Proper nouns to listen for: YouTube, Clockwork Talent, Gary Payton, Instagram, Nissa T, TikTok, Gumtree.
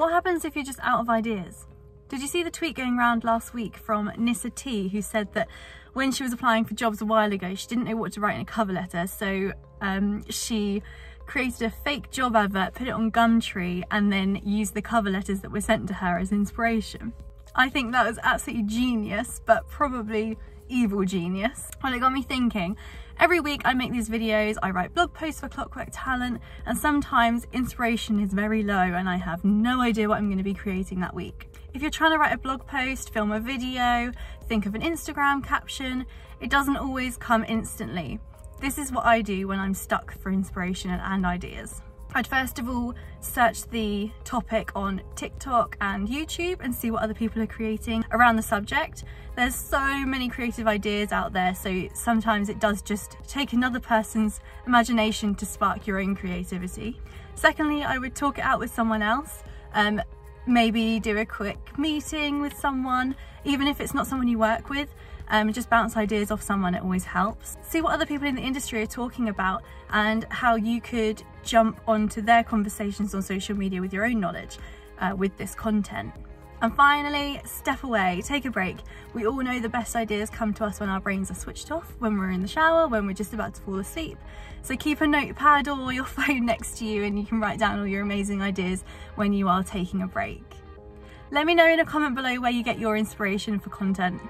What happens if you're just out of ideas? Did you see the tweet going around last week from Nissa T, who said that when she was applying for jobs a while ago, she didn't know what to write in a cover letter, so she created a fake job advert, put it on Gumtree, and then used the cover letters that were sent to her as inspiration. I think that was absolutely genius, but probably evil genius. Well, it got me thinking. Every week I make these videos, I write blog posts for Clockwork Talent, and sometimes inspiration is very low and I have no idea what I'm going to be creating that week. If you're trying to write a blog post, film a video, think of an Instagram caption, it doesn't always come instantly. This is what I do when I'm stuck for inspiration and ideas. I'd first of all search the topic on TikTok and YouTube and see what other people are creating around the subject. There's so many creative ideas out there, so sometimes it does just take another person's imagination to spark your own creativity. Secondly, I would talk it out with someone else. Maybe do a quick meeting with someone, even if it's not someone you work with. Just bounce ideas off someone, it always helps. See what other people in the industry are talking about and how you could jump onto their conversations on social media with your own knowledge, with this content. And finally, step away, take a break. We all know the best ideas come to us when our brains are switched off, when we're in the shower, when we're just about to fall asleep. So keep a notepad or your phone next to you and you can write down all your amazing ideas when you are taking a break. Let me know in a comment below where you get your inspiration for content.